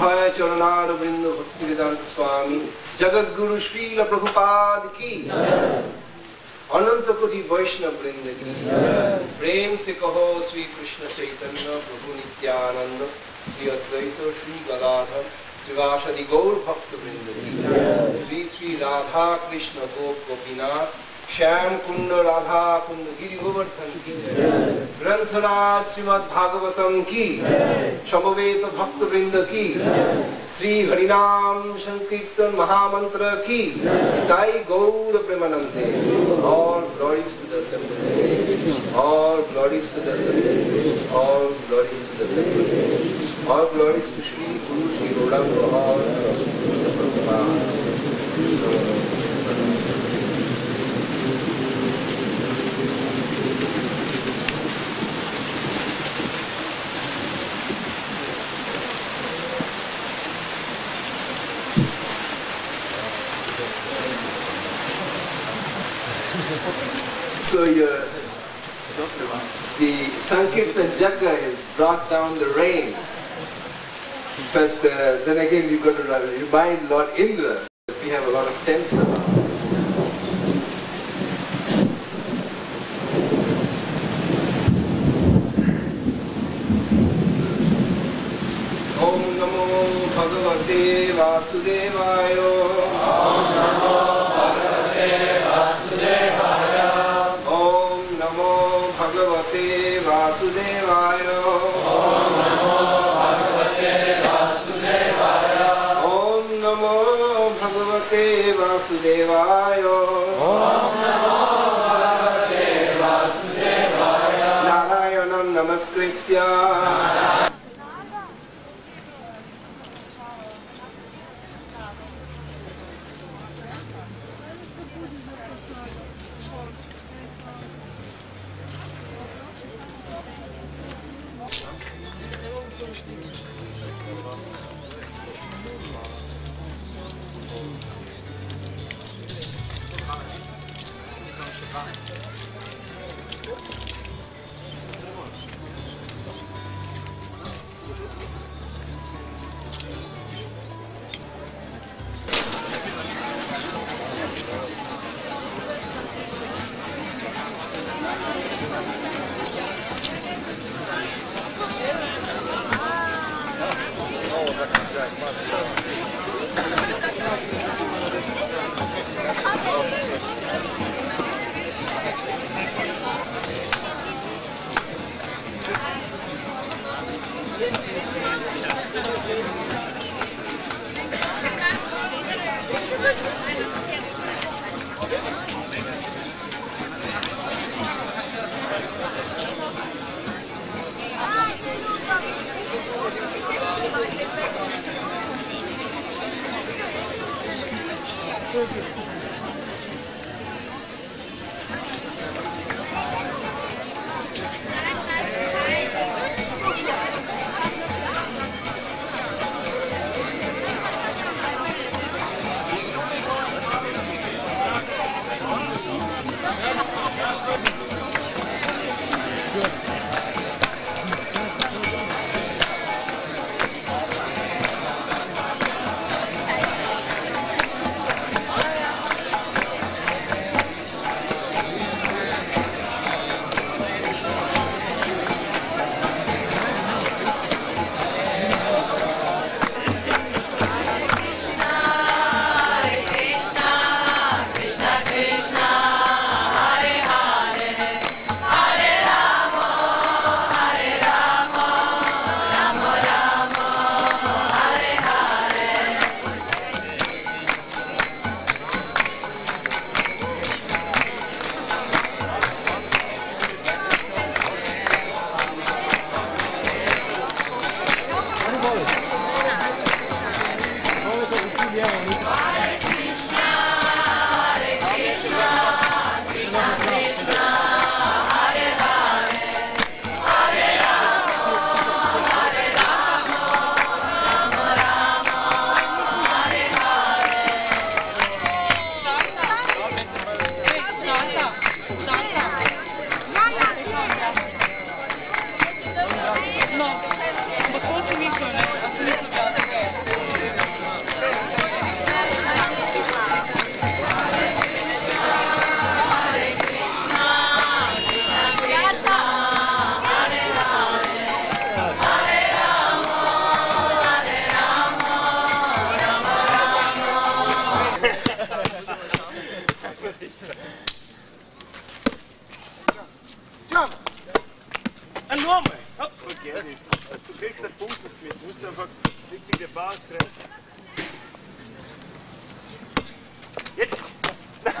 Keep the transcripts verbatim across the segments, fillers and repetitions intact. Abhay Charanara Vrindu Bhaktivedanta Swami Jagat Guru Srila Prabhupada ki Ananta Koti Vaishnava Vrindu ki Prem se kaho Sri Krishna Chaitanya Prabhu Nityananda Sri Advaita Sri Gadadhar Sri Vashadi Gaur Bhakta Vrindu ki Sri Sri Radha Krishna Gop Gopinath Shyam Kunda Radha Kunda Giri Govardhan ki Granthara Srimad Bhagavatam ki Shambhaveta Bhakta Vrinda ki Sri Harinam Sankirtan Mahamantra ki Itai Gaura Premanante. All glories to the assembly. All glories to the assembly. All glories to the assembly. All glories to Sri Guru Sri Rolam Prabhupada. So your, the Sankirtan Jaga has brought down the rain, but uh, then again we've got to remind Lord Indra that we have a lot of tents around. Om Namo Bhagavate Vasudevaya. Vasudevaya Om Namo Bhagavate Vasudevaya Narayanam Namaskritya. No, but both of me, so I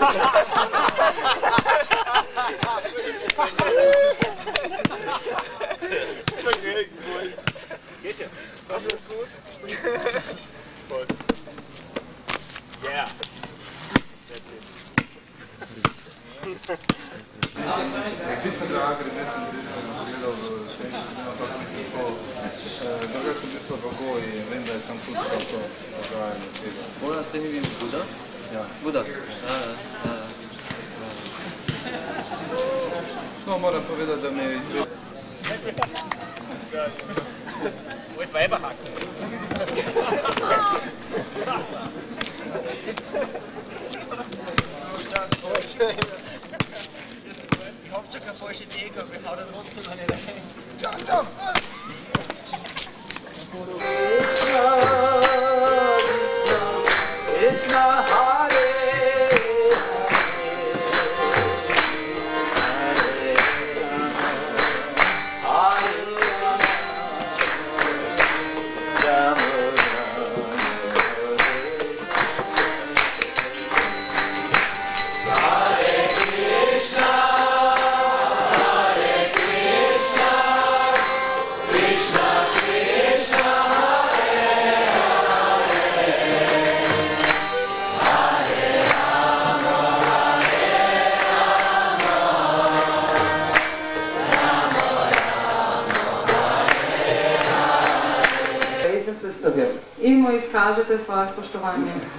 Geht ja. Yeah. Existem there are agribusiness in the middle of the state, people, the rest of the people and then there's some food also dry in the table. What are they in Buddha? Yeah. Buddha. No, moram povedati, da me je izrezal. With Weiberhack. Die Hauptsache voll ist jetzt eh gut, wir hauen den Hund zu lange rein.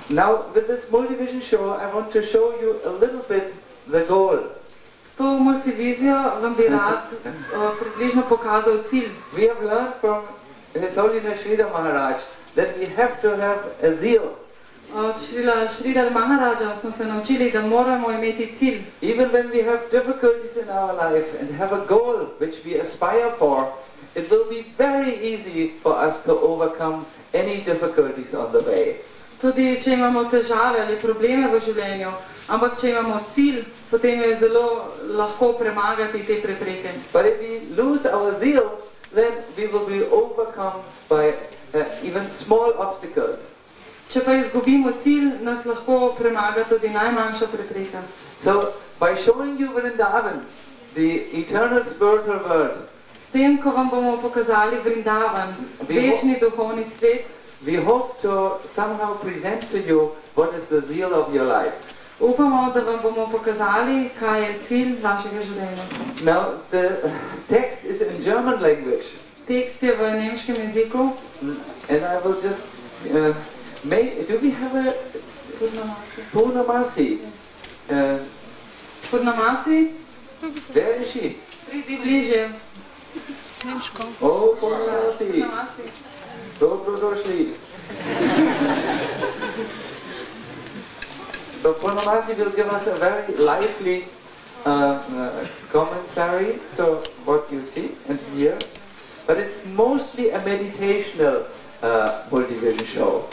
Now, with this multivision show, I want to show you a little bit the goal. We have learned from His Holiness Sridhar Maharaj that we have to have a zeal. Even when we have difficulties in our life and have a goal which we aspire for, it will be very easy for us to overcome any difficulties on the way. Tudi če imamo težave ali probleme v življenju, ampak če imamo cilj, potem je zelo lahko premagati te prepreke. But if we lose our zeal, then we will be overcome by uh, even small obstacles. Če pa izgubimo cilj, nas lahko premaga tudi najmanjša prepreka. So, by showing you Vrindavan, the eternal spiritual world, s tem, ko vam bomo pokazali Vrindavan, večni duhovni svet, we hope to somehow present to you what is the zeal of your life. Upamo, da vam bomo pokazali, kaj je cilj vašega življenja. Now, the text is in German language. Tekst je v nemškem jeziku. And I will just uh, make... Do we have a... Purnamasi. Purnamasi. Yes. Uh, Purnamasi? Where is she? Pridi bliže. Nemško. Oh, Purnamasi. Purnamasi. Dobrodošli. So Purnamasi will give us a very lively uh, uh, commentary to what you see and hear, but it's mostly a meditational uh, multivision show.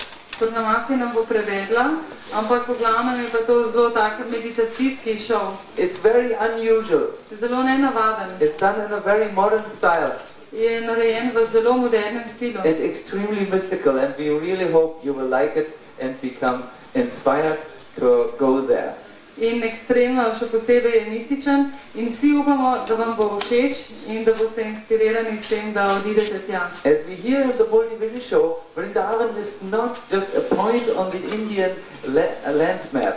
Purnamasi nam bo prevedla, ampak v glavnem je pa to zelo tak meditacijski show. It's very unusual. Zelo nenavaden. It's done in a very modern style. Je narejen v zelo modernem stilu. And extremely mystical, and we really hope you will like it and become inspired to go there. In ekstremno, še posebej je mističen, in vsi upamo, da vam bo všeč in da boste inspirirani s tem, da odidete tja. As we hear in the multivision show, Vrindavan is not just a point on the Indian land map.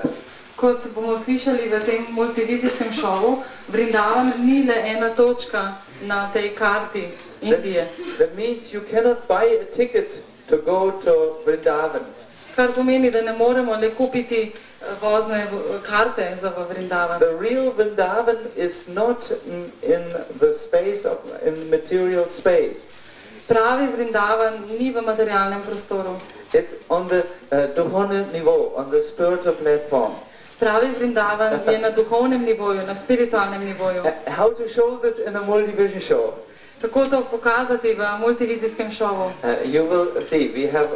Kot bomo slišali v tem multivizijskem šovu, Vrindavan ni le ena točka na tej karti Indije. That means you cannot buy a ticket to go to Vrindavan. Kar pomeni, da ne moremo le kupiti vozne karte za Vrindavan. The real Vrindavan is not in the space of in material space. Pravi Vrindavan ni v materialnem prostoru. It's on the duhovnem nivo, on the spiritual platform. Pravi Vrindavan je na duhovnem nivoju, na spiritualnem nivoju. How to show this in a multivision show? Kako to pokazati v multivizijskem šovu? You will see, we have,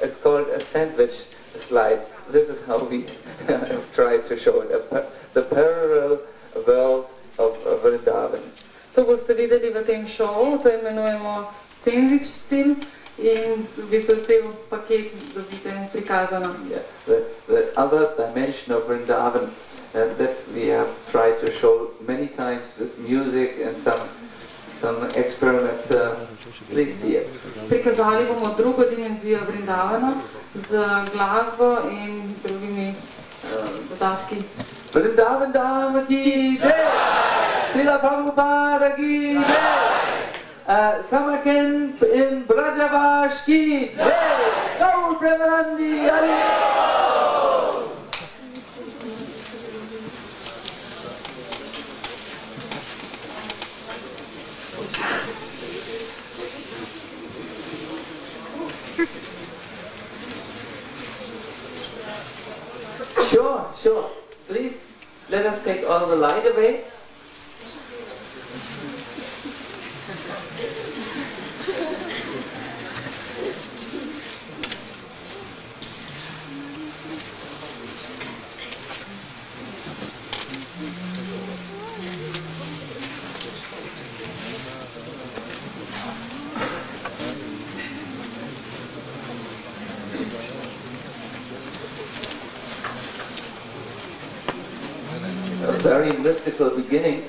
it's called a sandwich slide. This is how we try to show it, the parallel world of Vrindavan. To boste videli v tem šovu, to imenujemo sandwich stil. In v bistvu cel paket dobite prikazano. The other dimension of Vrindavan that, that we have tried to show many times with music and some some experiments. Uh, please see it. Prikazali bomo drugo dimenzijo Vrindavana z glasbo in drugimi dodatki. Vrindavan Dham ki jai, Srila Prabhupada ki jai, Samarkand in Brajavash ki jai, Gaur Premanandi Hari. Sure, sure. Please let us take all the light away. Very mystical beginning.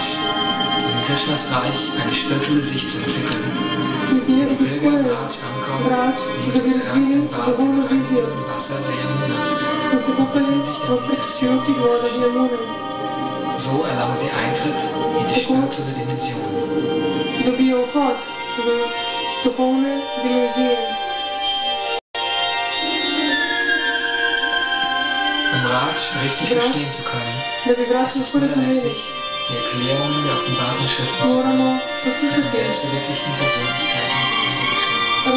Maharaj in Krishnas Reich eine spirituelle Sicht zu entwickeln. Die Pilger im Raj ankommen, die zuerst den Bad im reinen Wasser der Yamuna und sich der Meditation verpflichten. So erlangen sie Eintritt in die spirituelle Dimension. Um Raj richtig verstehen zu können, ist es unerlässlich, die Erklärungen der offenbarten Schriften zu hören, die den selbstverwirklichten Persönlichkeiten niedergeschrieben sind.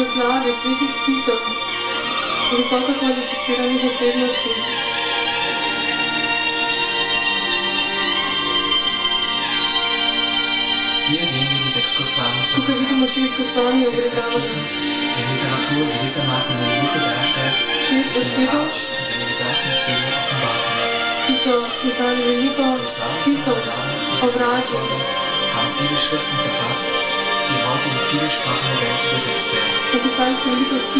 Hier sehen wir die sechs Goswamis, sechs Ästheten, die Literatur gewissermaßen eine Lupe darstellt, die den Ratsch und den gesagten Filmen offenbart haben. Goswamis und Radha haben viele Schriften verfasst, die heute in viele Sprachen der Welt übersetzt werden.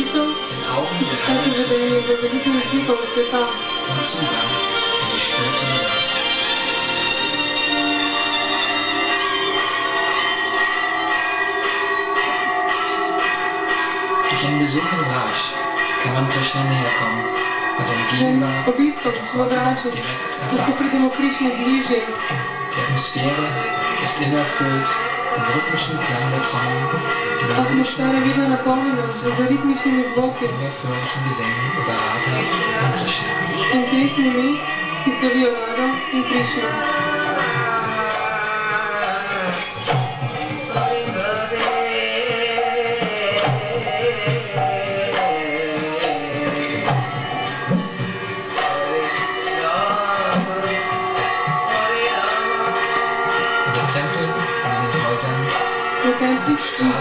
Den Augen des heimischen Filmen und Zugang in die spirituelle Welt. Durch einen Besuch im Raj kann man Krishna näher kommen, also in Gegenwart und auch heute noch direkt erfahrbar ist. Die Atmosphäre ist immer erfüllt vom rhythmischen Klang der Trommeln, den rhythmischen Klängen und den unerfülllichen Gesängen über Radha und Krishna. Straßen,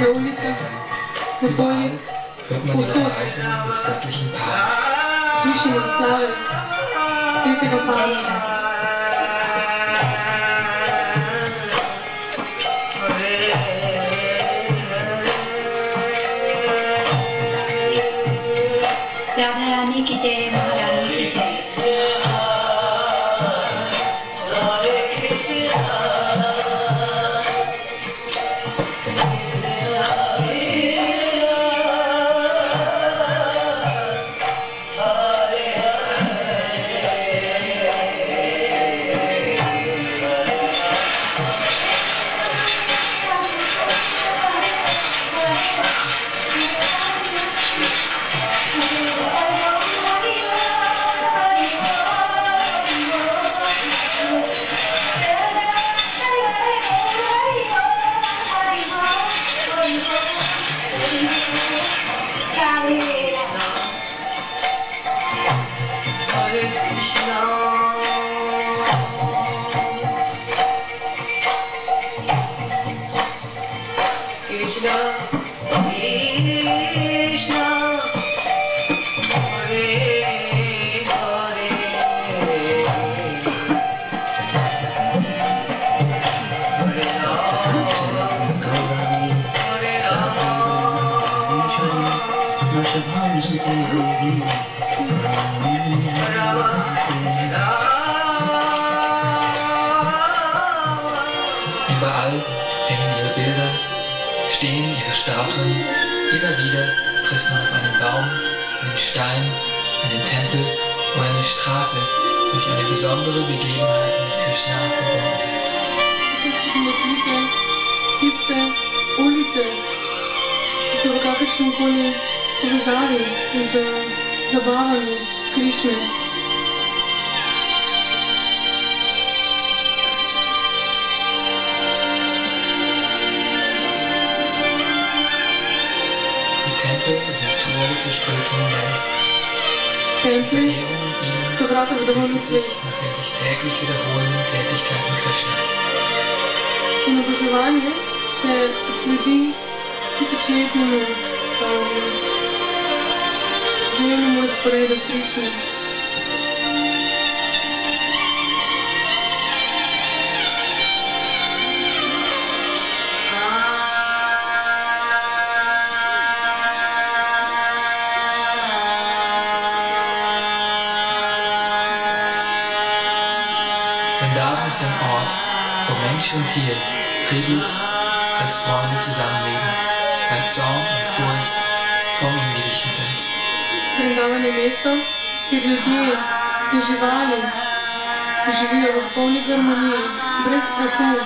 der Ulica, der Bolle, hört man den Reisen des göttlichen Parks. Zwischen uns allen, Sweetige Parks. Ein Ort, wo Mensch und Tier friedlich als Freunde zusammenleben, weil Zorn und Furcht vom ihm gewichen sind. Vrindavan je mesto, kjer ljudje in živali živijo v polni harmoniji, brez strahu.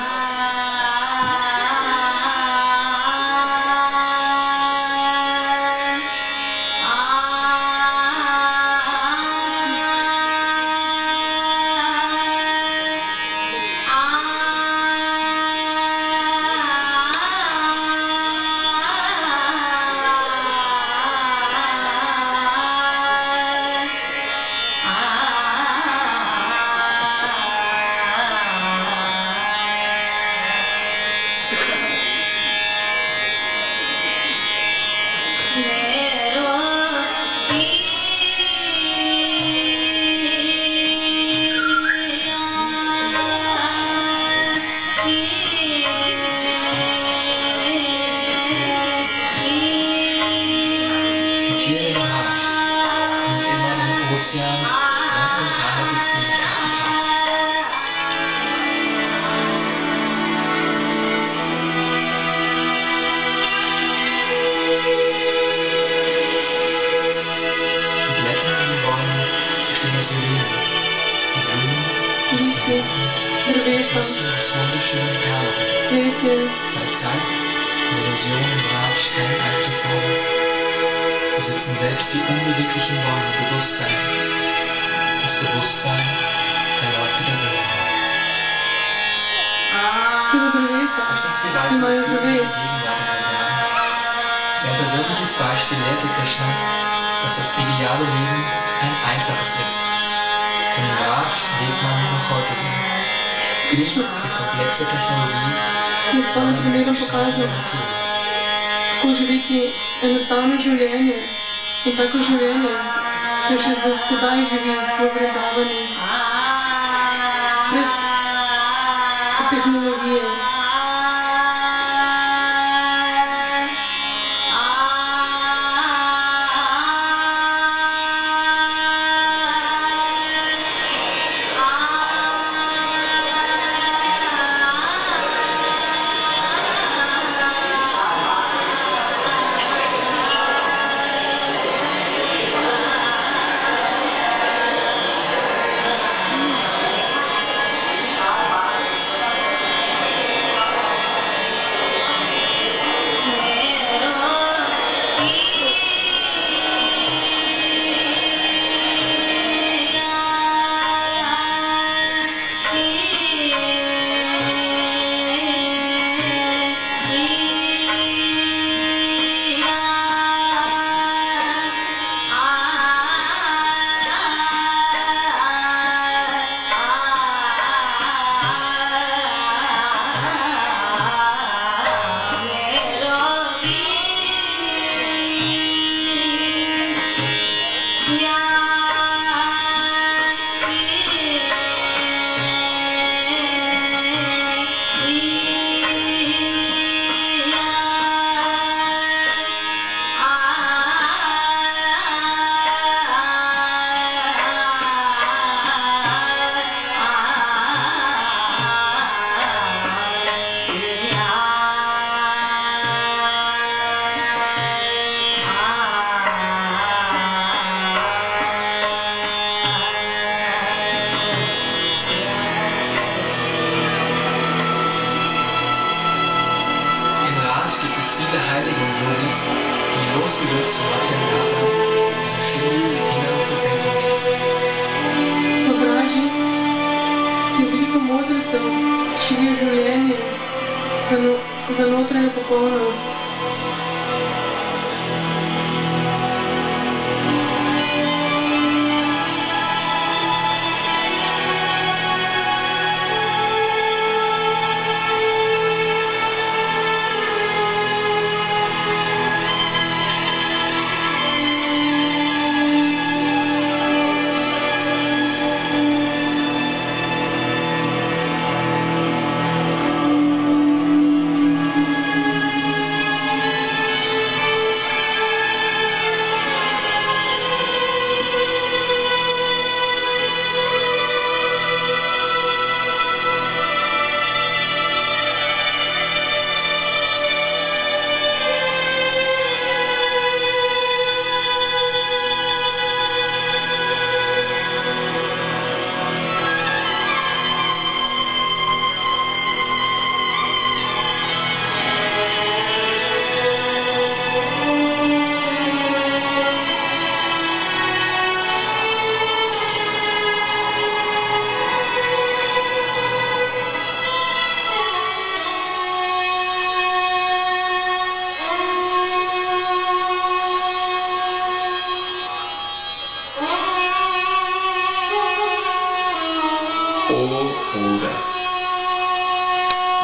Oh Bruder,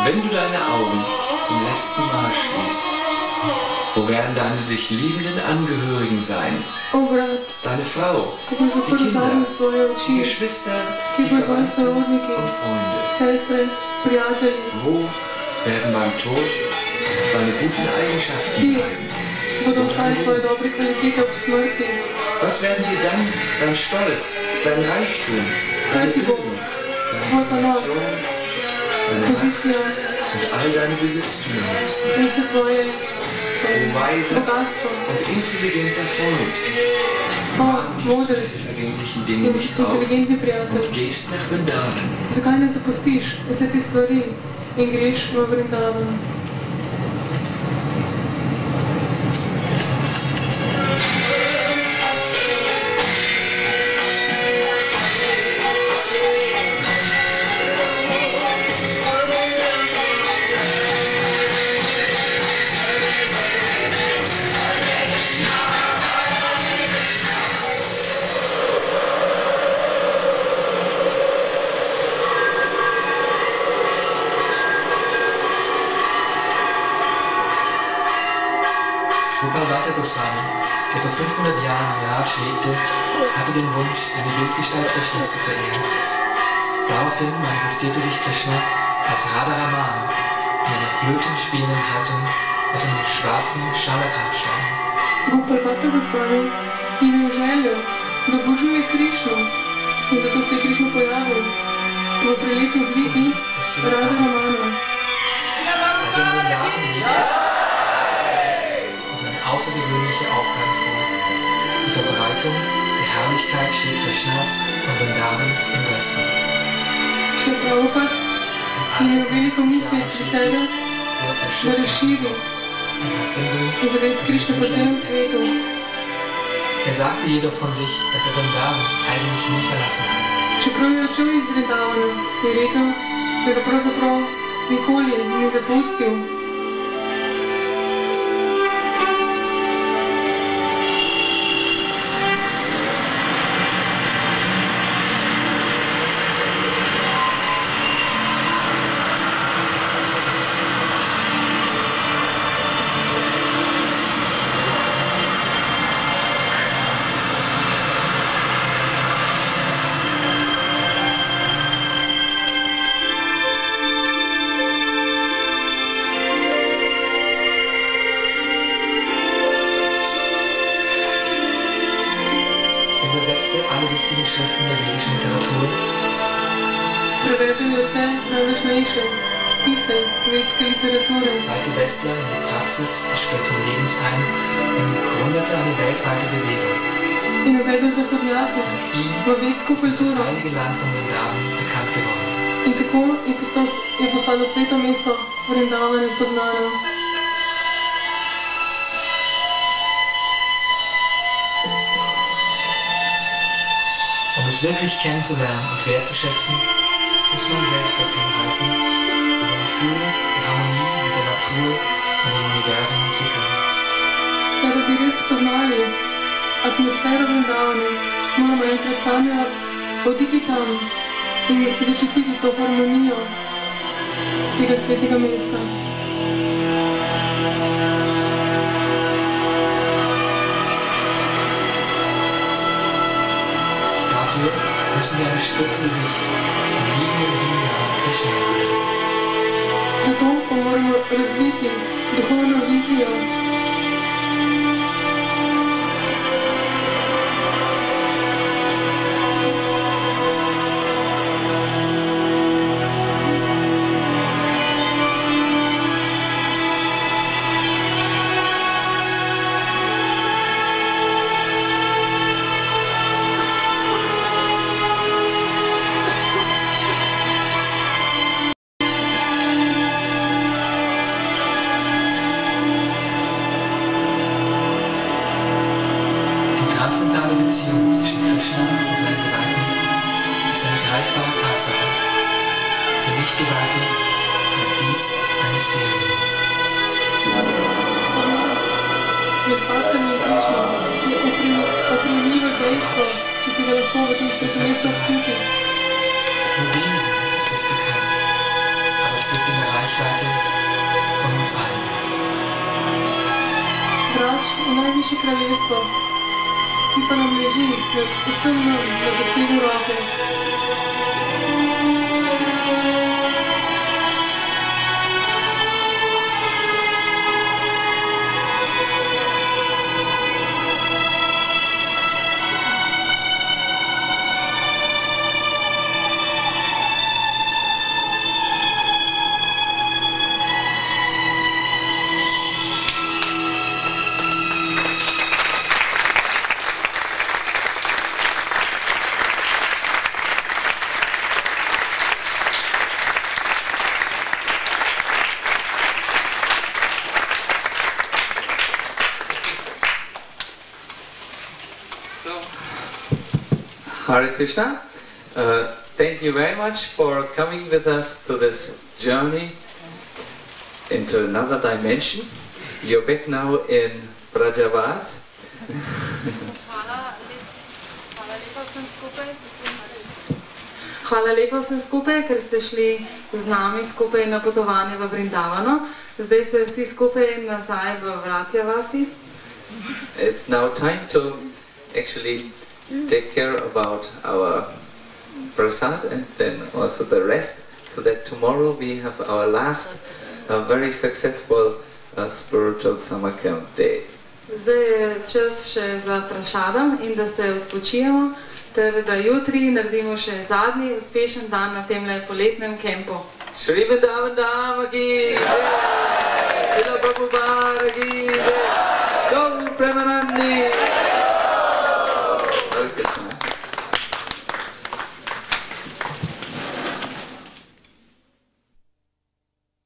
wenn du deine Augen zum letzten Mal schließt, wo werden deine dich liebenden Angehörigen sein? Oh Gott, deine Frau, die Kinder, die Geschwister, die Verwandten und Freunde. Wo werden beim Tod deine guten Eigenschaften bleiben? Was werden dir dann dein Stolz, dein Reichtum, deine Bildung, deine Position, deine Macht und all deine Besitztümer lassen? O weiser und intelligenter Freund, wartest du die vergänglichen Dinge nicht auf und gehst nach Vrindavan. Goswami, der vor fünfhundert Jahren in Raj lebte, hatte den Wunsch, eine Bildgestalt Krishnas zu verehren. Daraufhin manifestierte sich Krishna als Haderamana in einer flötenspielenden Haltung aus einem schwarzen Scharlachhaarschal. Gopalbhata Goswami имел желю до Божьей Кришны, и зато се Кришна появил во прилепил блик из Радарамана. Als er in den Laden legte, außergewöhnliche Aufgabe vor. Die Verbreitung der Herrlichkeit Shri Krishnas und Vrindavans im Westen. Shri Prabhupada имел великую миссию специально для Расшиды и завез Кришну по целому свету. Er sagte jedoch von sich, dass er Vrindavan eigentlich nie verlassen hat. Че кроме отчего из Вриндавана, и рекал, что я просто про Николи не запустил. Weite Westler in der Praxis des späteren Lebens ein und gründete eine weltweite Bewegung. Mit ihm ist das heilige Land von Vrindavan bekannt geworden. Um es wirklich kennenzulernen und wertzuschätzen, muss man selbst dorthin reisen. Gefühle, die Harmonie mit der Natur und dem Universum entwickeln. Когда вы познали атмосферу Вриндавана, мы могли сами ходить там и зачитили ту гармонию этого святого места. Dafür müssen wir eine Spitze Sicht, die liebenden Himmel und Krishna haben. Zato moramo razviti duhovno vizijo. Отравило действо, и себя легко в этом естественном структуре. Seite von uns allen. Raj, najvišje kraljestvo, ki pa nam leži nad vsem nam, na dosegu roke. Hare Krishna, uh, thank you very much for coming with us to this journey into another dimension. You're back now in Brajavas. Hvala lepa vsem skupaj, ker ste šli z nami skupaj na potovanje v Vrindavano. Zdaj ste vsi skupaj nazaj v Vratjavasi. It's now time to actually take care about our prasad and then also the rest, so that tomorrow we have our last uh, very successful uh, spiritual summer camp day. Zdaj je čas še za prasadam in da se odpočijemo, ter da jutri naredimo še zadnji uspešen dan na tem poletnem kampu. Shri Vrindavan ki jai, Srila Prabhupada ki jai, Gaura Premanandi. Thank you.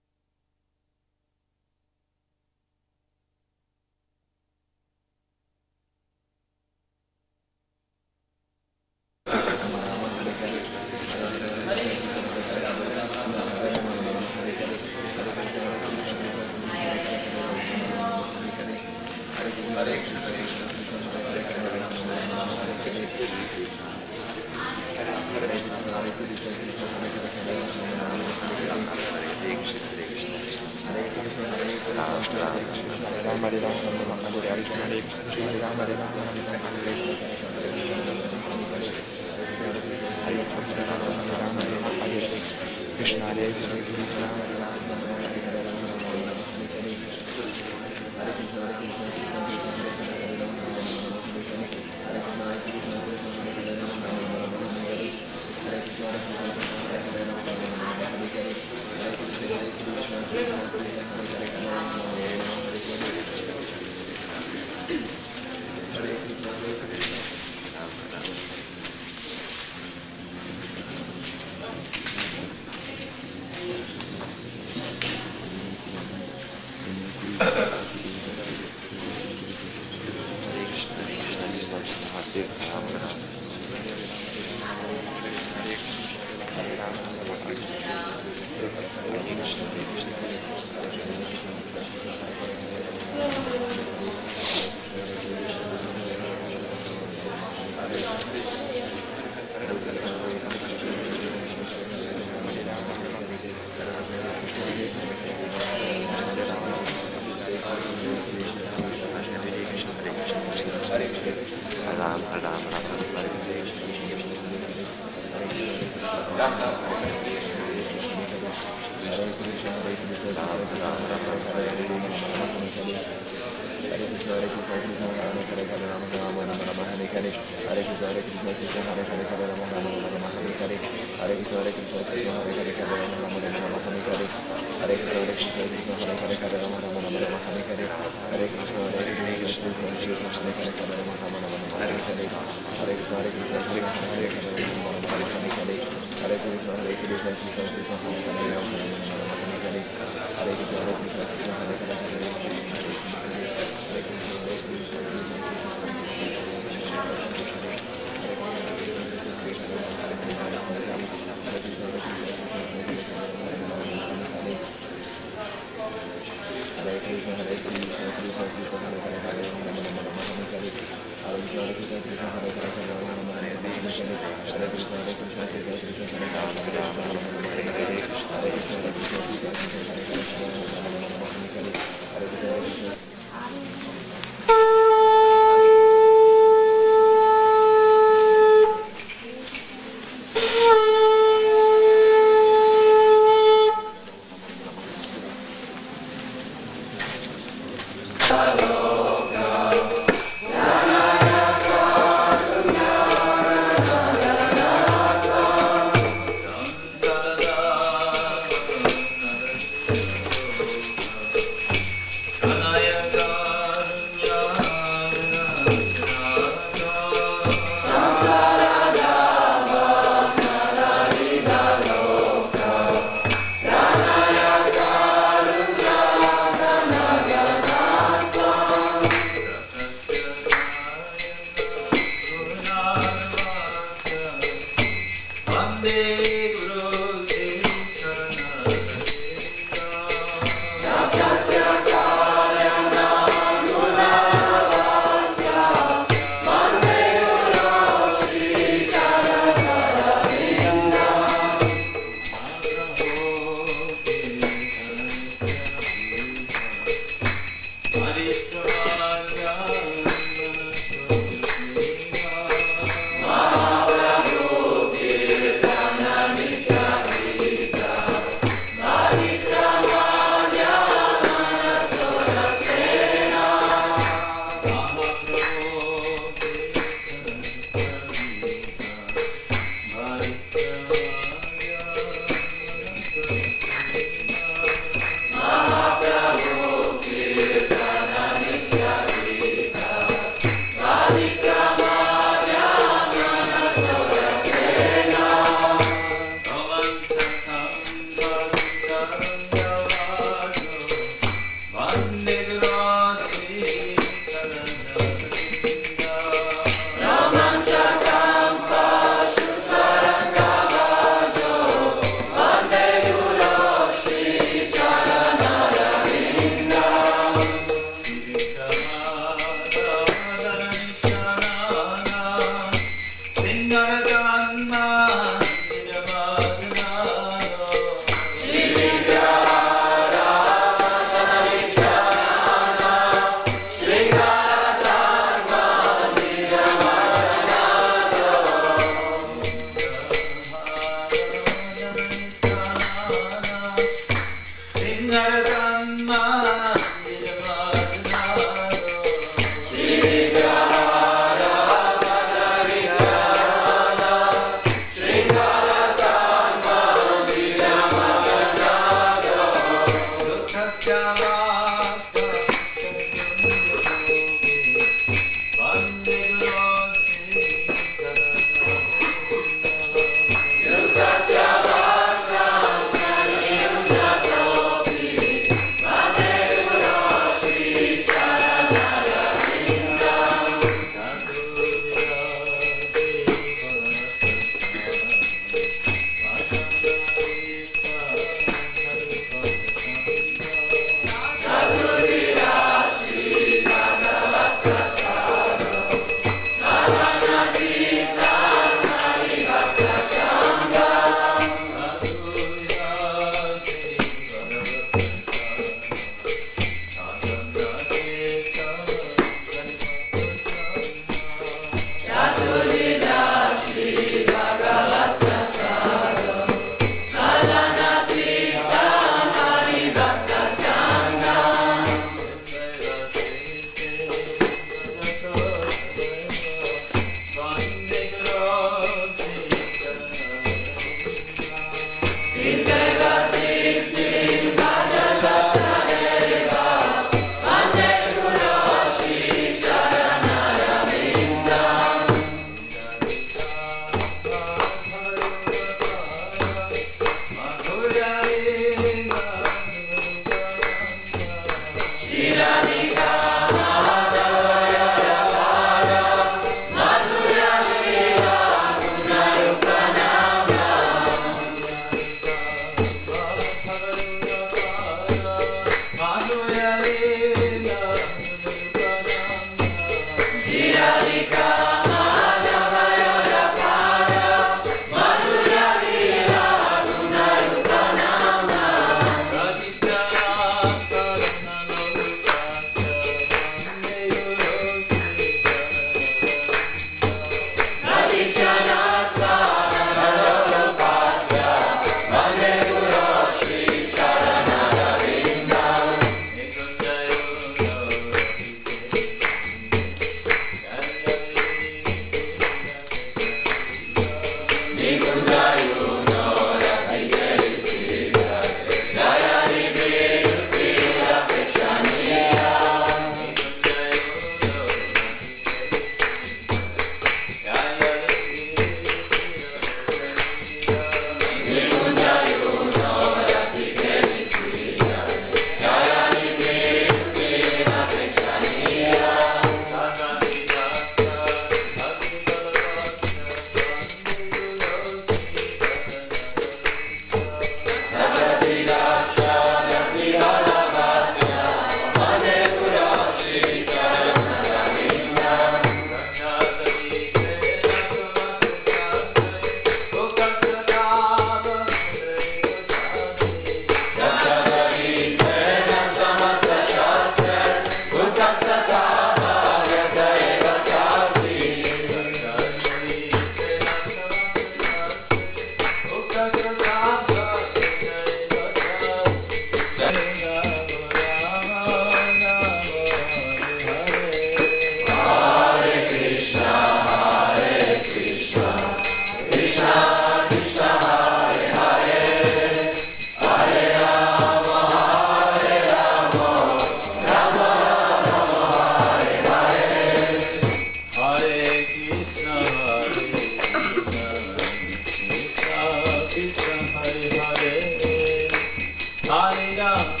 Harinam